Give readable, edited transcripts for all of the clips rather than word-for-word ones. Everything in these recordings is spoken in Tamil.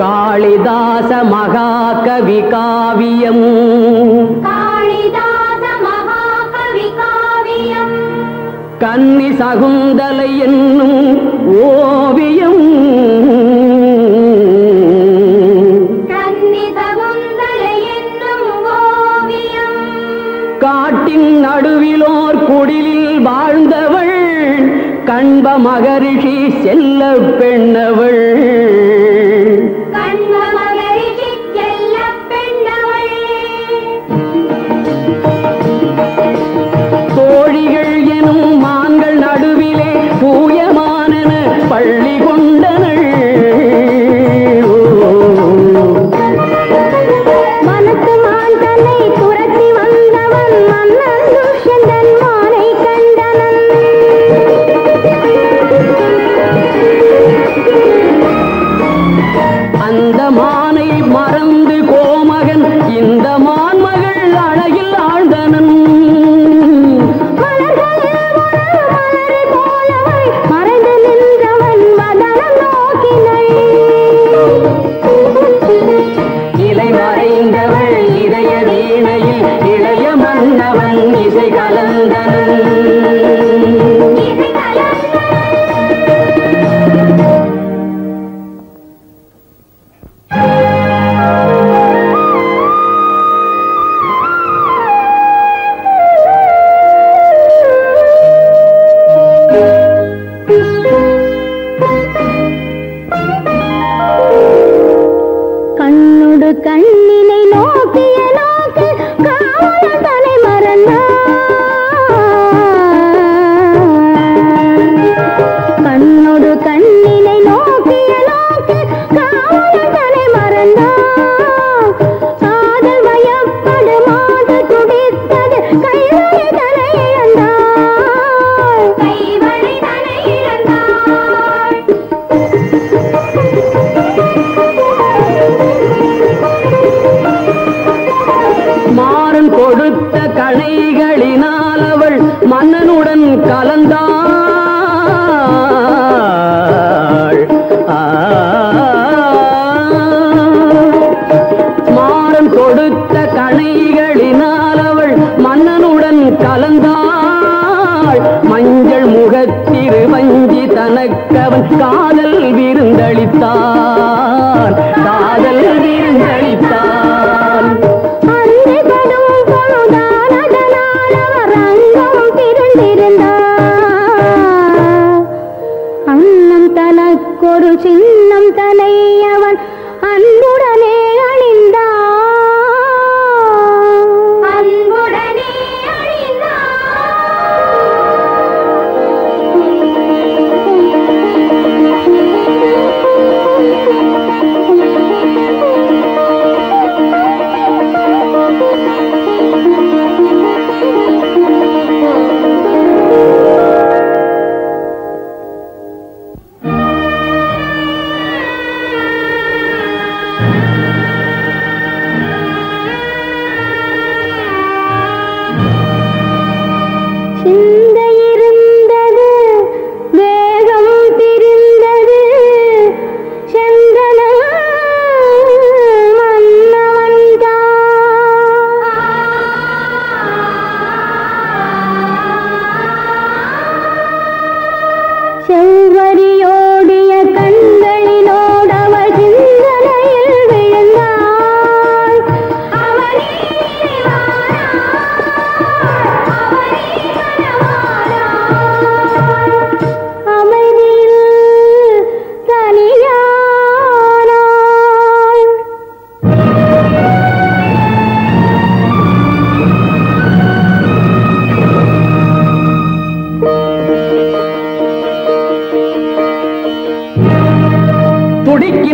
कालिदास महाकवि काव्यम कन्नी सगुंदलै एन्नुम ओवियम काट्टिन नडुविलोर कुडिलिल वाळ्ंदवळ कण्व महर्षि सेल्ल पेण्णवळ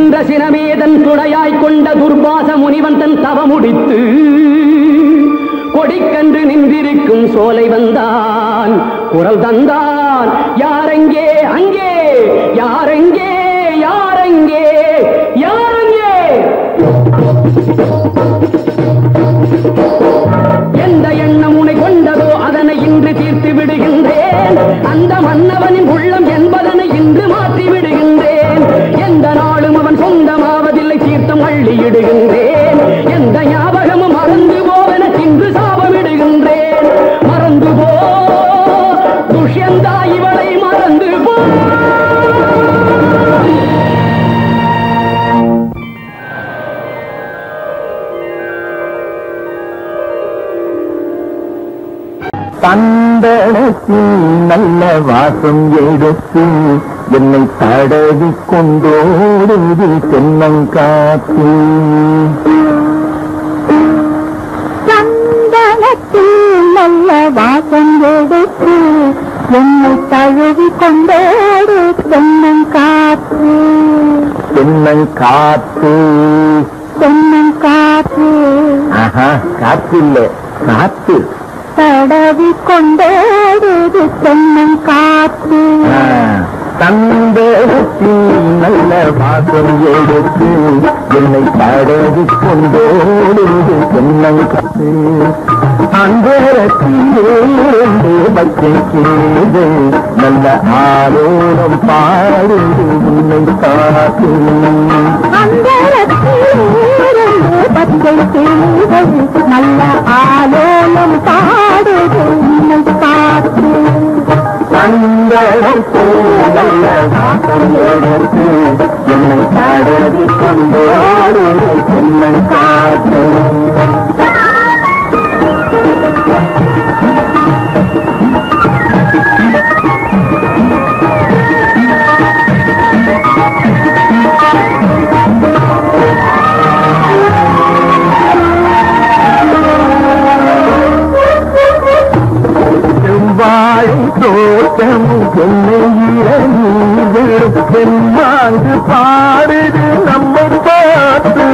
இருக்கின்ற சினமேதன் துணையாய் கொண்ட துர்பாச முனிவன் தன் தவம் முடித்து கொடிக்கன்று நின்றிருக்கும் சோலை வந்தான் குரல் தந்தான் யாரெங்கே அங்கே யாரெங்கே யாரெங்கே யாரெங்கே எந்த எண்ணம் உனை கொண்டதோ அதனை இன்று தீர்த்து விடுகின்றேன் அந்த மன்னவனின் உள்ளம் என்பதனை இன்று மாற்றி விடுகின்றேன் எந்த நாளும் அவன் சொந்தமாவதில்லை தீர்த்தம் அள்ளியிடுகின்றேன் எந்த ஞாபகமும் மறந்து போவன இன்று சாபமிடுகின்றேன் மறந்து போ துஷ்யந்தா இவளை மறந்து போ தந்தளத்தில் நல்ல வாசம் எடுத்து என்னை தடவி கொண்டோடுது தென்னங்காற்று தந்தளத்தில் நல்ல வாசம் எடுத்து என்னை தழுவி கொண்டோடு தென்னங்காற்று தென்னங்காற்று தென்னங்காற்று ஆஹா காற்று இல்லை காற்று தடவி கொண்டோடு தென்னம் காத்து தந்தத்தில் நல்ல வாசம் எடுத்து என்னை தடவி கொண்டோடு தென்னம் காத்து அந்தரத்திலே வச்சேது நல்ல ஆரோரம் பாடுது உன்னை காத்து நல்ல ஆலோலம் பாடுது உன்னை காத்து தந்தரத்தே நல்ல வாசம் எடுத்து என்னை தடவி கொண்டோடு தென்னம் காத்து செம்மாங்கு பாடுது நம்ம பார்த்து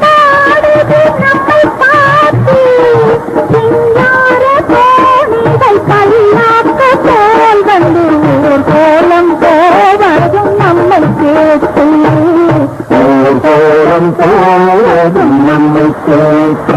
போல் வந்து ஊர் கோலம் போவதும் நம்மை கேட்டு ஊர் கோலம் போவதும் நம்மை கேட்டு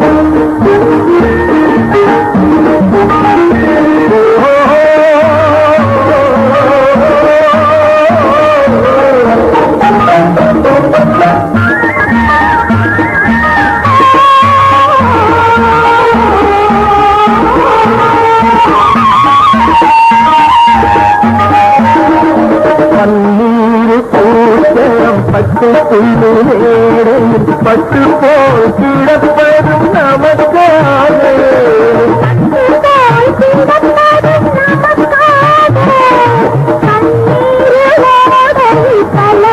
பட்டு போல் கிடப்பதும் நமக்காக சங்கீதம் கேட்பதும் நமக்காக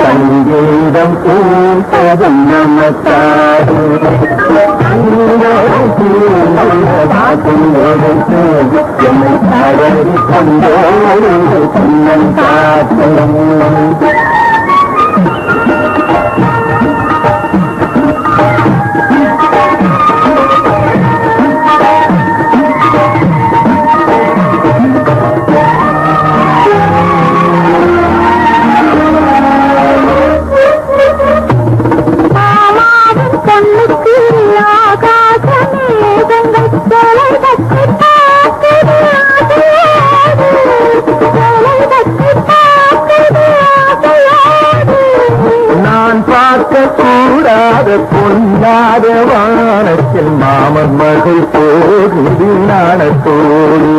சங்கீதம் கேட்பதும் நமக்காக பொன்னாத வானத்தில் மாமன் மகள் போகுது நாணத்தோடு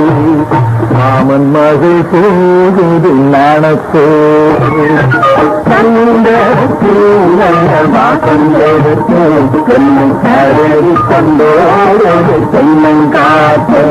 மாமன் மகள் போகுது நாணத்தோடு வாசம் எடுத்து என்னை தடவி கொண்டோடு தென்னம் காத்து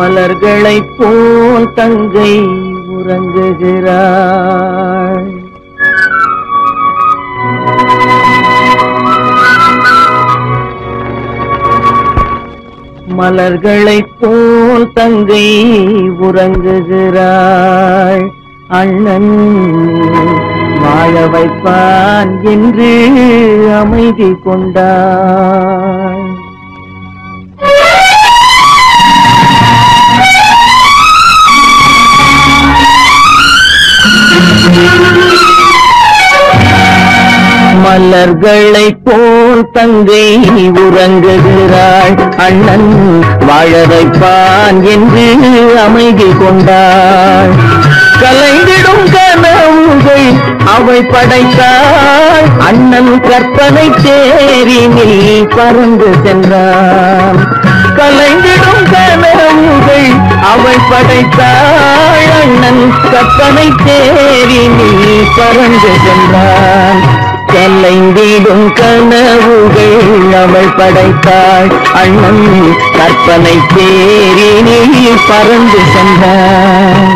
மலர்களைப் போல் தங்கை உறங்குகிறாள். மலர்களைப் போல் தங்கை உறங்குகிறாள். அண்ணன் வாழ வைப்பான் என்று அமைதி கொண்டாள். மலர்களைப் போல் தங்கை உறங்குகிறாள். அண்ணன் வாழ வைப்பான் என்று அமைதி கொண்டாள். கலைந்திடும் கனவுகள் அவை படைத்தாள். அண்ணன் கற்பனை தேரினில் பறந்து சென்றான். கலைந்திடும் கனவுகள் அவை படைத்தாள். அண்ணன் கற்பனை தேரினில் பறந்து சென்றான். கலைந்திடும் கனவுகள் அவள் படைத்தாள். அண்ணன் கற்பனை தேரினில் பறந்து சென்றான்.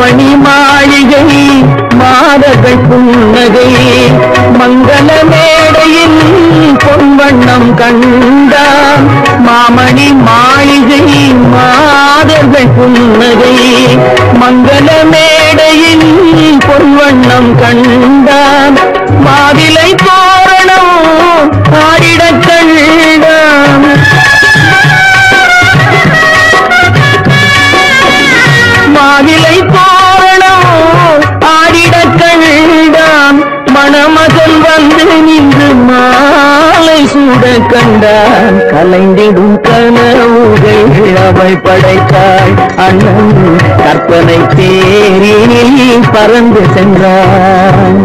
மணி மாளிகை மாதர்கள் புன்னகை மங்கள மேடையில் பொன்வண்ணம் கண்டான். மாமணி மாளிகை மாதர்கள் புன்னகை மங்கள மேடையில் பொன்வண்ணம் கண்டான். மாவிலை தோரணம் ஆடிடக் கண்டான். மாவிலை மணமகன் வந்து நின்று மாலை சூட கண்டான். கலைந்திடும் கனவுகள் அவள் படைத்தாள். அண்ணன் கற்பனை தேரினில் பறந்து சென்றான்.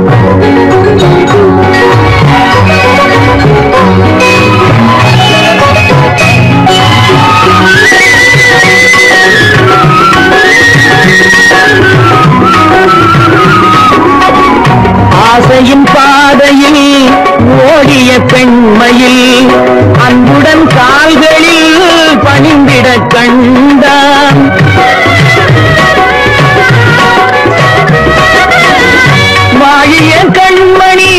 ஆசையின் பாதையில் ஓடிய பெண்மையில் அன்புடன் கால்களில் பணிந்திட கண்டான். வாழிய கண்மணி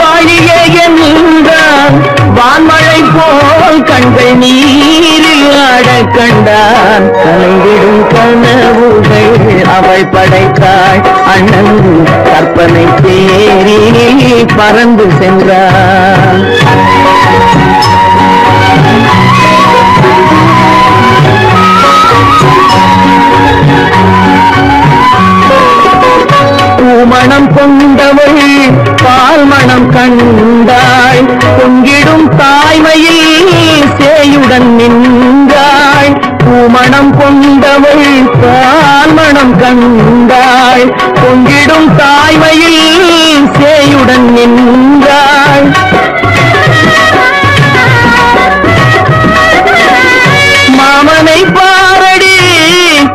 வாழிய என்றான். வான்மழை போல் கண்கள் நீரில் ஆட கண்டான். கலைந்திடும் கனவுகள் அவள் படைத்தாள். அண்ணன் கற்பனை தேரில் பறந்து சென்றான். பூமணம் கொண்டவள் பால் மணம் கண்டாள். பொங்கிடும் தாய்மையில் சேயுடன் நின்றாள். பூமணம் கொண்டவள் பால் மணம் கண்டாள். பொங்கிடும் தாய்மையில் சேயுடன் நின்றாள். மாமனை பாரடி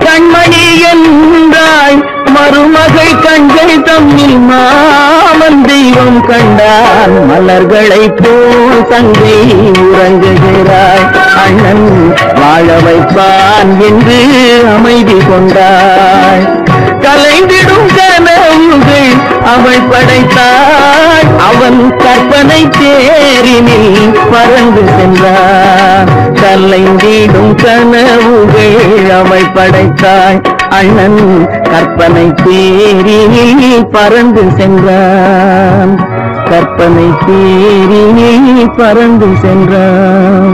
கண்மணி என்றாள். மருமகள் கண்கள் தம்மில் மாமன் தெய்வம் கண்டான். மலர்களைப் போல் தங்கை உறங்குகிறாள். அண்ணன் வாழ வைப்பான் என்று அமைதி கொண்டாள். கலைந்திடும் கனவுகள் அவள் படைத்தாள். அவன் கற்பனை தேரினில் பறந்து சென்றான். கலைந்திடும் கனவுகள் அவள் படைத்தாள். அண்ணன் கற்பனை தேரினில் பறந்து சென்றான். கற்பனை தேரினில் பறந்து சென்றான்.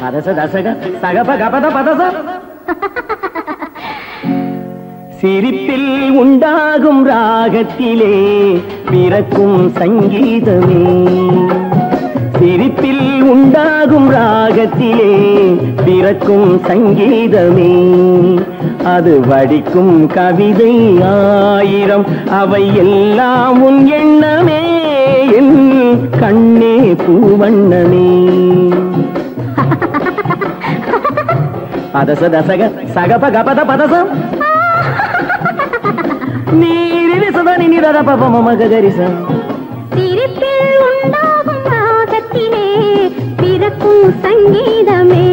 साधस दासग சிரிப்பில் உண்டாகும் ராகத்திலே பிறக்கும் சங்கீதமே சிரிப்பில் உண்டாகும் ராகத்திலே பிறக்கும் சங்கீதமே அது வடிக்கும் கவிதை ஆயிரம் அவை எல்லாம் உன் எண்ணமே என் கண்ணே பூவண்ணமே பதச தசக சகப கபத பதசம் நீரிலே சதா நீரத பபமம ககரிச சிரிப்பில் உண்டாகும் ராகத்திலே பிறக்கும் சங்கீதமே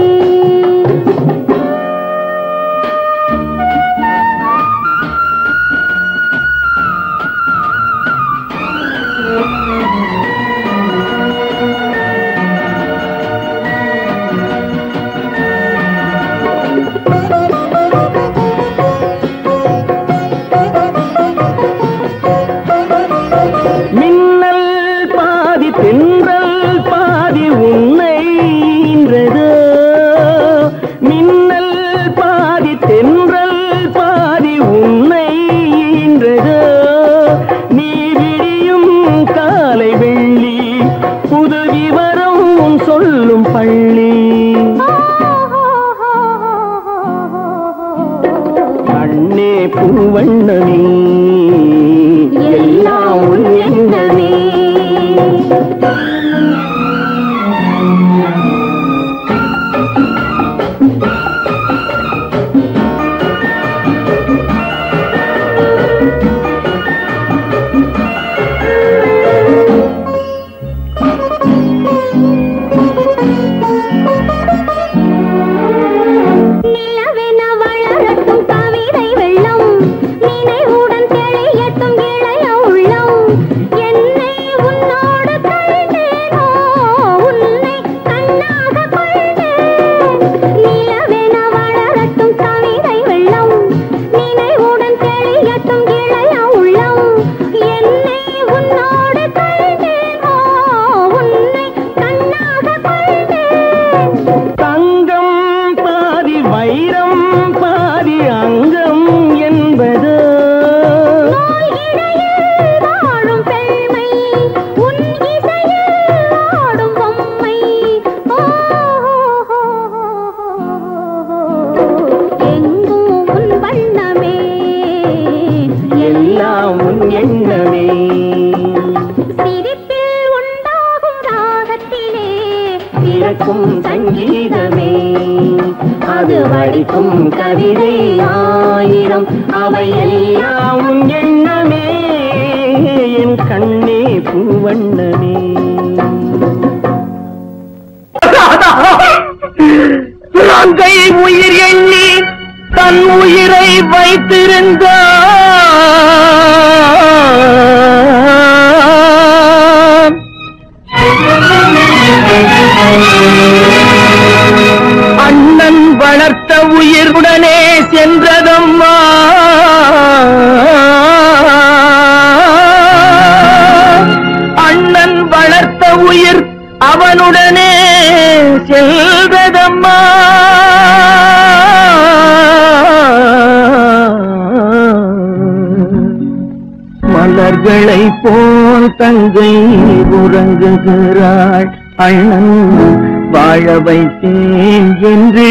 வைத்தேன் என்று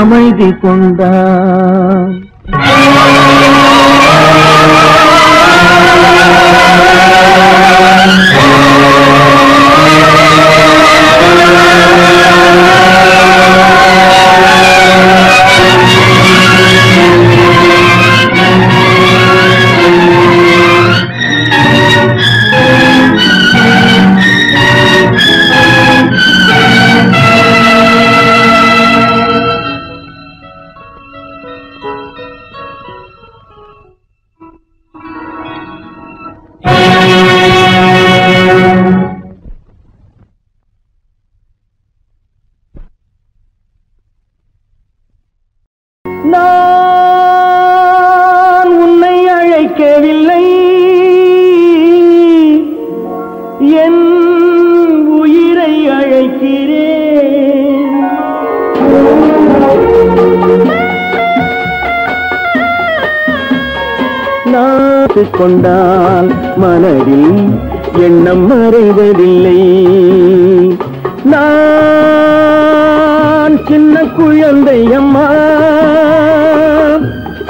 அமைதி கொண்டான் என் உயிரை அழைக்கிறேன் கொண்டால் மனதில் எண்ணம் மறைவதில்லை. நான் சின்ன குழந்தை அம்மா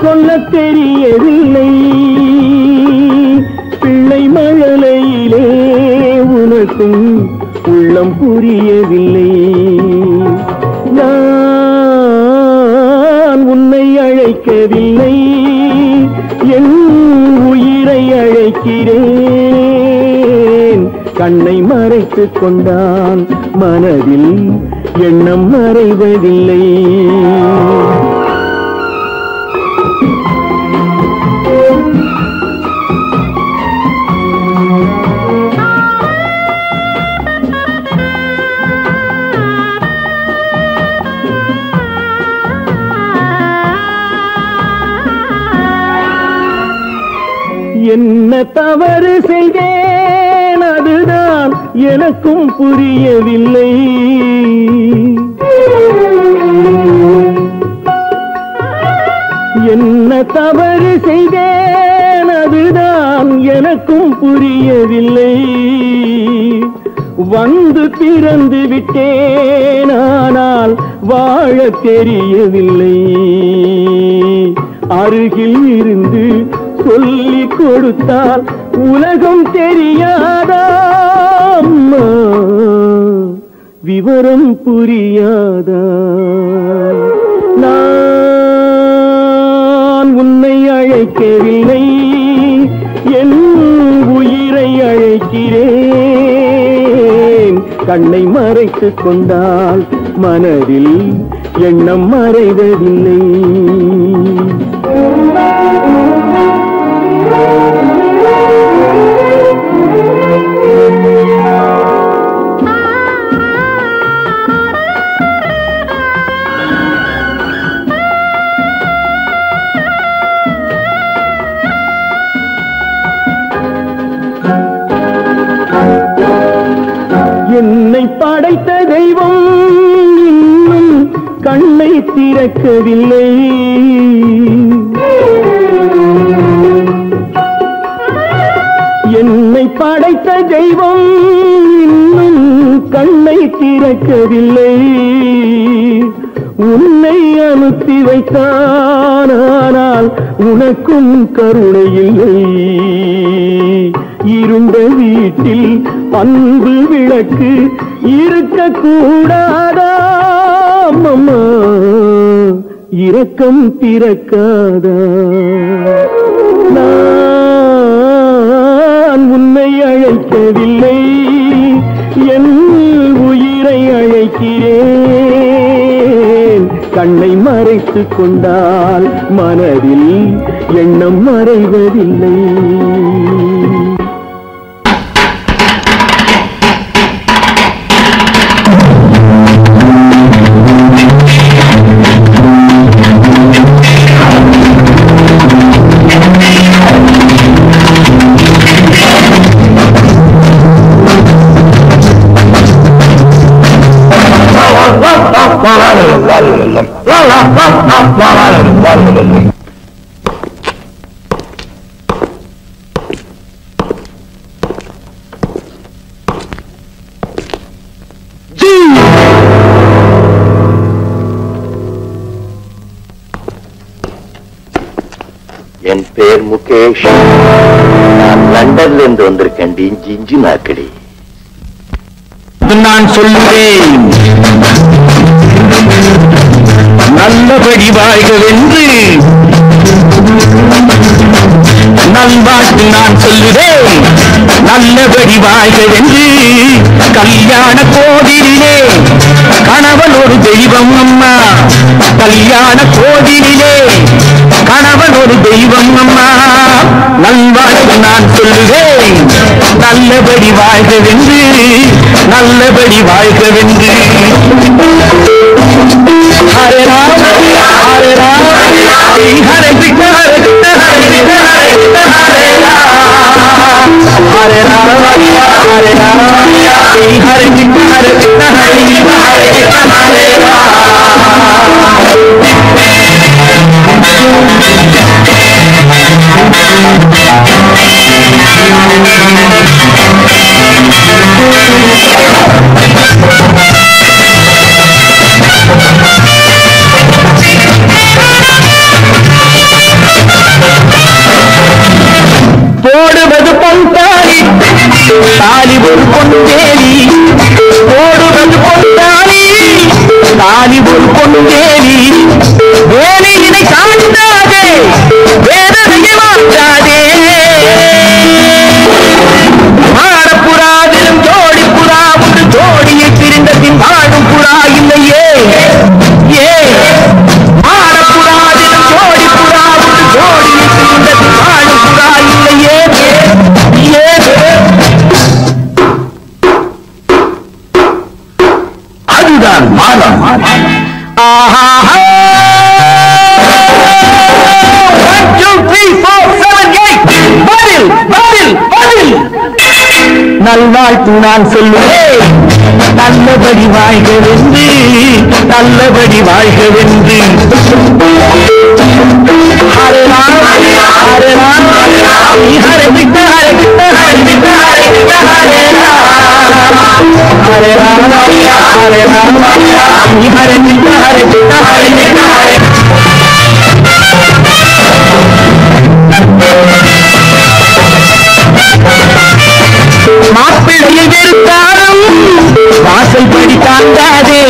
சொல்ல தெரியவில்லை. பிள்ளை மழலையிலே உனக்கும் உள்ளம் புரியவில்லை. நான் உன்னை அழைக்கவில்லை, என் உயிரை அழைக்கிறேன். கண்ணை மறைத்துக் கொண்டான் மனதில் எண்ணம் மறைவதில்லை. என்ன தவறு செய்தேன், அதுதான் எனக்கும் புரியவில்லை. என்ன தவறு செய்தேன், அதுதான் எனக்கும் புரியவில்லை. வந்து பிறந்து விட்டேன், ஆனால் வாழ தெரியவில்லை. அருகில் இருந்து சொல்லிக் கொடுத்தால் உலகம் தெரியாதா அம்மா, விவரம் புரியாதா? நான் உன்னை அழைக்கவில்லை, என் உயிரை அழைக்கிறேன். கண்ணை மறைத்துக் கொண்டால் மனதில் எண்ணம் மறைவதில்லை. என்னை படைத்த தெய்வம் இன்னும் கண்ணை திறக்கவில்லை. என்னை படைத்த தெய்வம் இன்னும் கண்ணை திறக்கவில்லை. உன்னை அனுப்பி வைத்தான், ஆனால் உனக்கும் கருணை இல்லை. இருந்த வீட்டில் அன்பு விளக்கு இருக்கக்கூடாதா அம்மா, இரக்கம் பிறக்காதா? நான் உன்னை அழைக்கவில்லை, என் உயிரை அழைக்கிறேன். கண்ணை மறைத்துக் கொண்டால் மனதில் எண்ணம் மறைவதில்லை. என் பேர் முகேஷ். நான் லண்டன்ல இருந்து வந்திருக்கேன். இஞ்சி இஞ்சி நாக்கடி நான் சொல்லுவேன். நல்லபடி வாழ்கவென்று நல்வாழ்த்து நான் சொல்லுவேன். நல்லபடி வாழ்கவென்று கல்யாண கோவிலிலே கணவன் ஒரு தெய்வம் அம்மா. கல்யாண கோவிலிலே கணவன் ஒரு தெய்வம் அம்மா. நல்வாழ்த்து நான் சொல்லுவேன். நல்லபடி வாழ்கவென்று, நல்லபடி வாழ்கவென்று. ஹரே ராம் ஹரே ராம் ஹரே கிருஷ்ண ஹரே கிருஷ்ண ஹரே கிருஷ்ண ஹரே கிருஷ்ண ஹரே ராம் ஹரே ராம் ஹரே ராம் ஹரே கிருஷ்ண ஹரே கிருஷ்ண ஹரே கிருஷ்ண ஹரே கிருஷ்ண ஹரே ராம். நல்லபடி வாழ்க வென்று ஹரே ராம் ஹரே ராம் ஹரே கிருஷ்ண ஹரே கிருஷ்ண ஹரே கிருஷ்ண ஹரே கிருஷ்ண ஹரே ராம் ஹரே ராம் ஹரே ராம் ஹரே கிருஷ்ண ஹரே கிருஷ்ண ஹரே கிருஷ்ண ஹரே மாப்பிள்ளை வெறுத்தாலும் வாசல் படி தாண்டாதே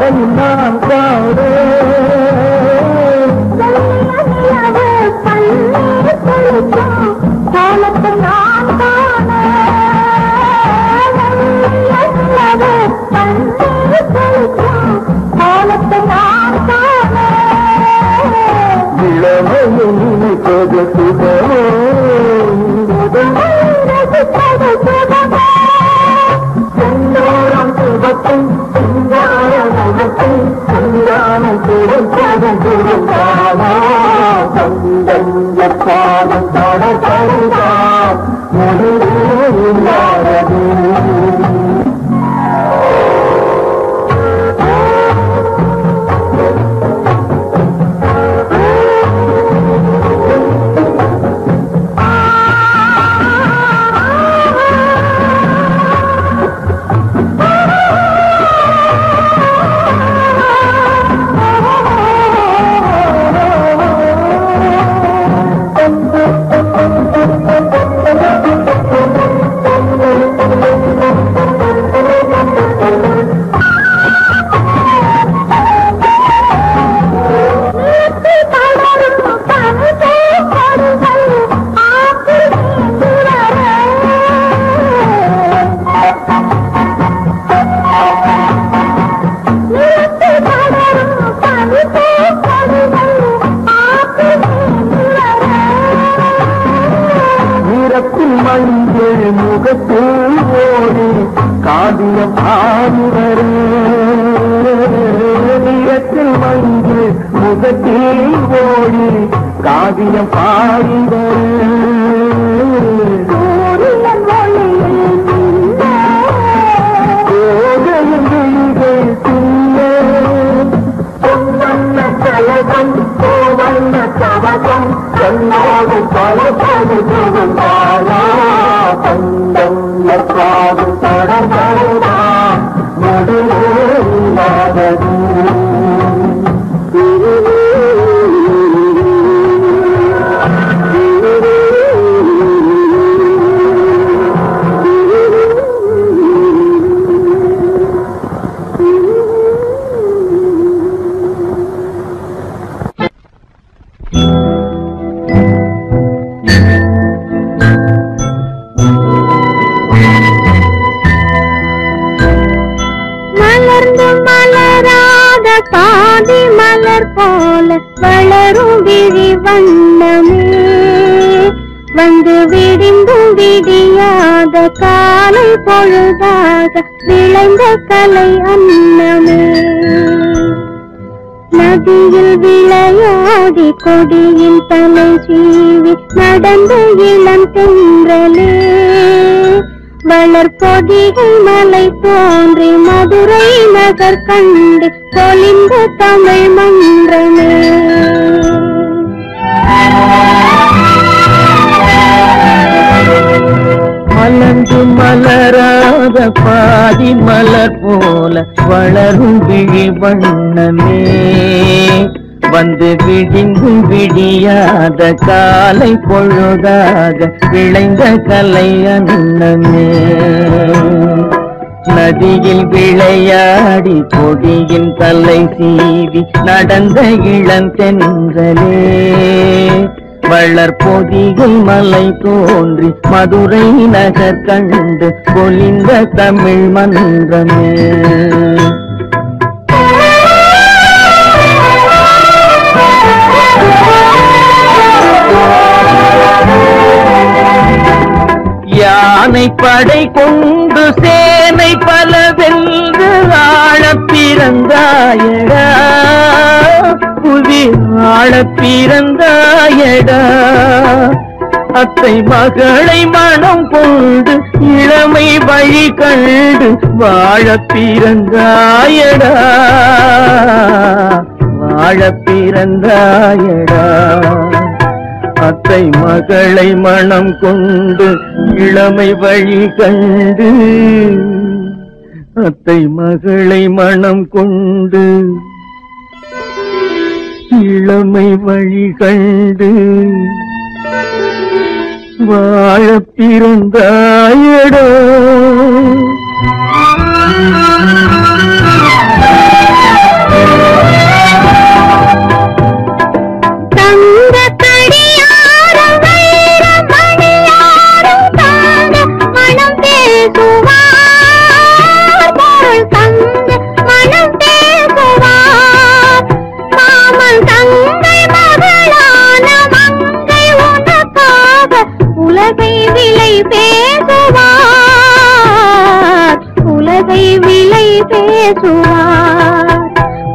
பாடல் நாம் பாடு காலை பொழுதாக விளைந்த கலை அன்னமே நதியில் விளையாடி கொடியின் தலை சீவி நடந்த இளந்தென்றலே வளர்பொதிகை மலை தோன்றி மதுரை நகர் கண்டு பொலிந்த தமிழ் மன்றமே யானை படை கொண்டு சேனை பல வென்று ஆழப் பிறந்தாயடா புவி ஆழப் பிறந்தாயடா அத்தை மகளை மனம் கொண்டு இளமை வழி கண்டு வாழப் பிறந்தாயடா வாழப் பிறந்தாயடா அத்தை மகளை மனம் கொண்டு இளமை வழி கண்டு அத்தை மகளை மனம் கொண்டு இளமை வழி கண்டு வாழப் பிறந்தாயடா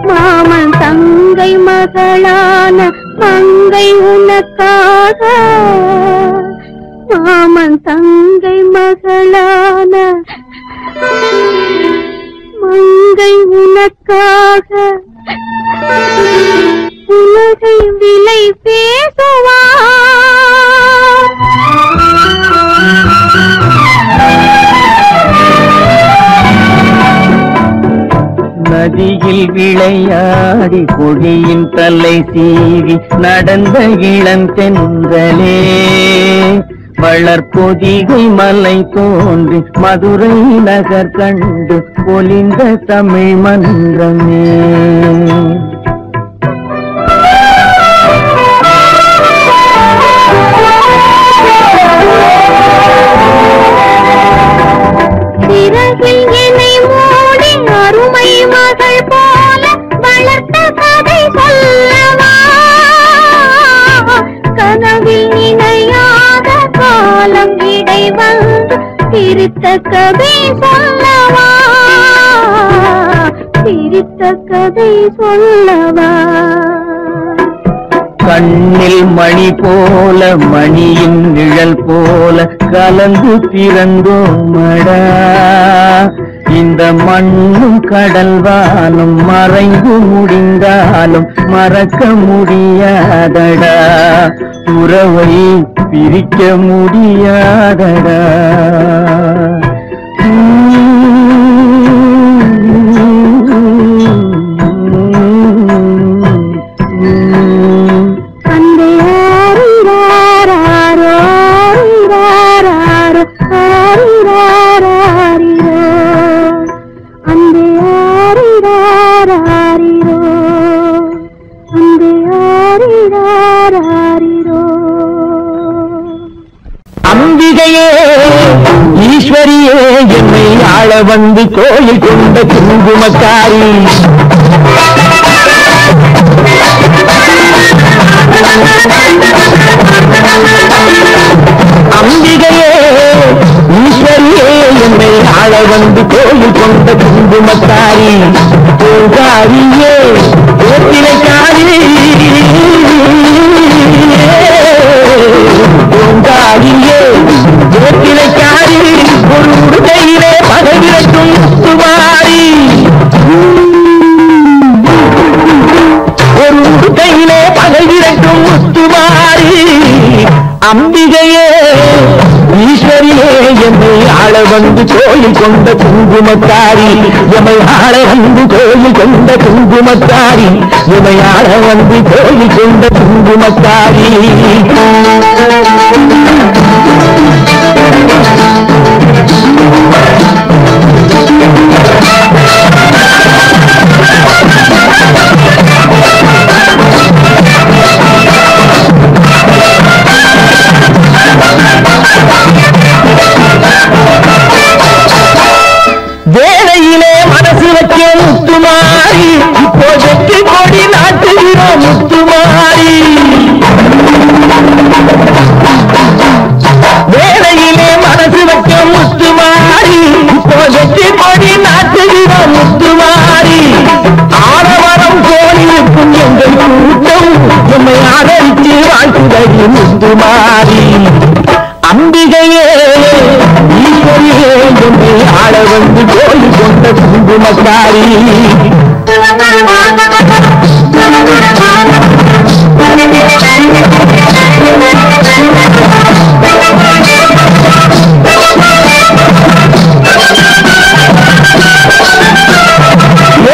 மாமன் தங்கை மகளான மங்கை உனக்காக, மாமன் தங்கை மகளான மங்கை உனக்காக உலகை விலை பேசுவார். நதியில் விளையாடி கொடியின் தலை சீவி நடந்த இளம் தென்றலே, வளர்பொதிகை மலை தோன்றி மதுரை நகர் கண்டு பொலிந்த தமிழ் மன்றமே. திருத்த கதை சொல்லவா கண்ணில் மணி போல மணியின் நிழல் போல கலந்து பிறந்தோமடா, இந்த மண்ணும் கடல்வானும் மறைந்து முடிந்தாலும் மறக்க முடியாதடா, உறவை பிரிக்க முடியாதடா. வந்து கோயில் கொண்ட குங்குமக்காரி அம்பிகையே ஈஸ்வரியே, என்னை ஆள வந்து கோயில் கொண்ட குங்குமக்காரி பூங்காரியே கோத்திரைக்காரி பூங்காரியே கோத்திரைக்காரி, ஒரு உடுக்கையிலே பதவிக்கும் சுவாரி, ஒரு உடுக்கையிலே பதவிக்கும் முத்துவாரி. அம்பிகையே ஈஸ்வரியே, எம்மை ஆள வந்து கோயில் கொண்ட குங்குமத்தாரி, எம்மை ஆள வந்து கோயில் கொண்ட குங்குமத்தாரி, எம்மை ஆள வந்து கோயில் கொண்ட குங்குமத்தாரி. வேலையிலே மனசு வைக்க முத்துமாரி, இப்போதைக்கு கொடி நாட்டுகிறோம் முத்துமாரி. வேலையிலே மனசு வைக்க முத்துமாரி, இப்போதைக்கு கொடி நாட்டுகிறோம் முத்துமாரி. ஆரவரம் கோயிலுக்கும் எங்கள் கூட்டம், எம்மை ஆதரித்து வாழ்த்துதறி முத்துமாரி. அம்பிகையே ஈஸ்வரியே, என்னை ஆள வந்து கோயில் கொண்ட குங்குமக்காரி.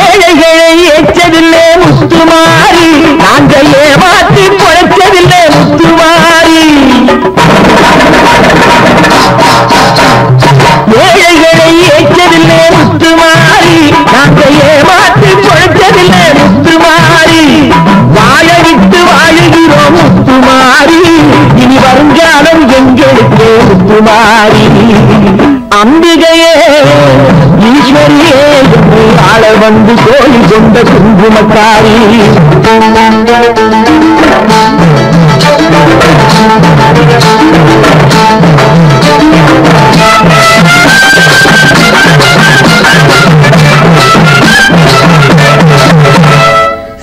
ஏழைகளை ஏற்றதில்லை முத்துமாரி, நாங்கள் ஏமாற்றி குறைச்சதில்லை முத்துமாரி. ஏழைகளை ஏற்றதில்லை முத்துமாரி, நாங்கள் ஏமாற்றி குறைச்சதில்லை முத்துமாரி. வாழவிட்டு வாழுகிறோம் முத்துமாரி, இனி வருங்காலம் எங்களுக்கு முத்துமாரி. அம்பிகை வந்து கோயில் கொண்ட குங்குமக்காரி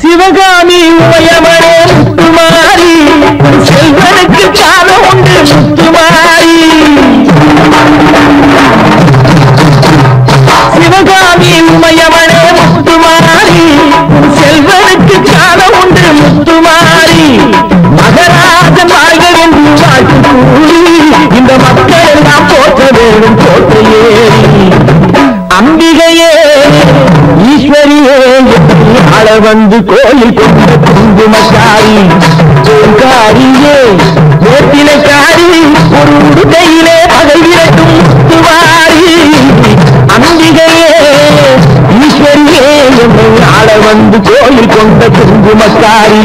சிவகாமி உமையமனே முத்துமாரி செல்வனுக்கு காலம் உண்டு முத்துமாரி சிவகாமி உமையமனே முத்துமாரி செல்வனுக்கு காலம் உண்டு முத்துமாரி மகராஜ மார்கள் என்று வாழ்த்து கூறி இந்த மக்கள் எல்லாம் போற்ற வேண்டும் போற்றையே அம்பிகையே ஈஸ்வரியே आड़ बंदु कोली कुंदुमकारी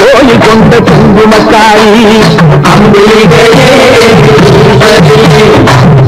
कारी अंबिके